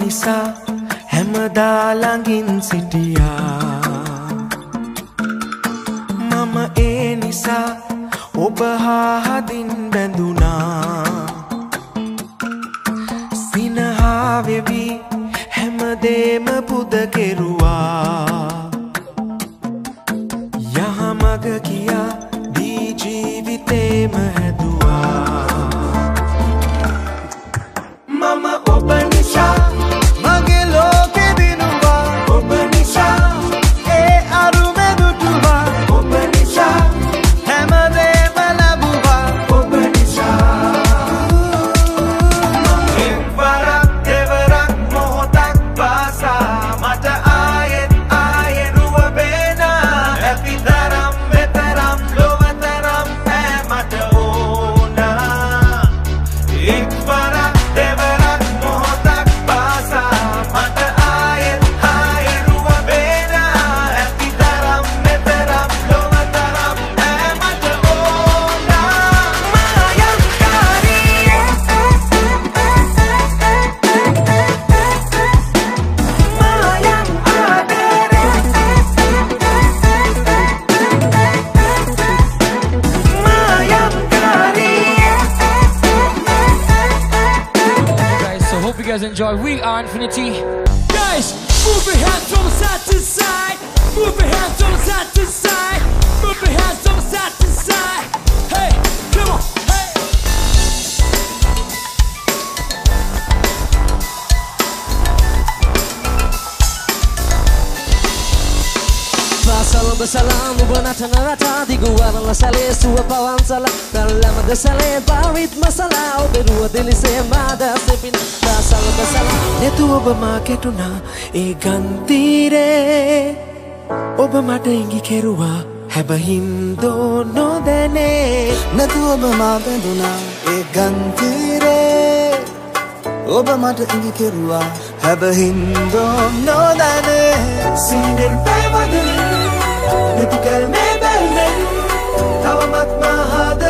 නිසා හැමදා ළඟින් සිටියා මම ඒ නිසා ඔබ හා හදින් බැඳුනා සිනහා වෙවි හැමදේම පුද කෙරුවා යහමඟ කියා දී ජීවිතේම හැදුවා මම ඔබ නිසා මගේ ලෝකෙ දිනුවා ඔබ නිසා ඒ අරුමෙ දුටුවා ඔබ නිසා හැමදේම ලැබුවා ඔබ නිසා එක්වරක් දෙවරක් මොහොතක් පාසා මට ආයෙත් ආයෙ රුව බේනා ඇතිතරම් මෙතරම් ලොවතරම් ඈ මට ඕනා එක්වරක් Enjoy. We are Infinity. Guys, move your hands from side to side. Move your hands from side to side. Move your hands from side to side. Hey, come on, hey. Masalam basalam, ubanata narata, diguan la sale, sua pawansala, dalama de sale, barit masala, oberua delise, mada sepina. Netu obama ketuna e gantire obama te ingi kerua habahin do no dene netu obama benduna e gantire obama te ingi kerua habahin do no dene sinden pevadun netu kalme bellen tawamat mahad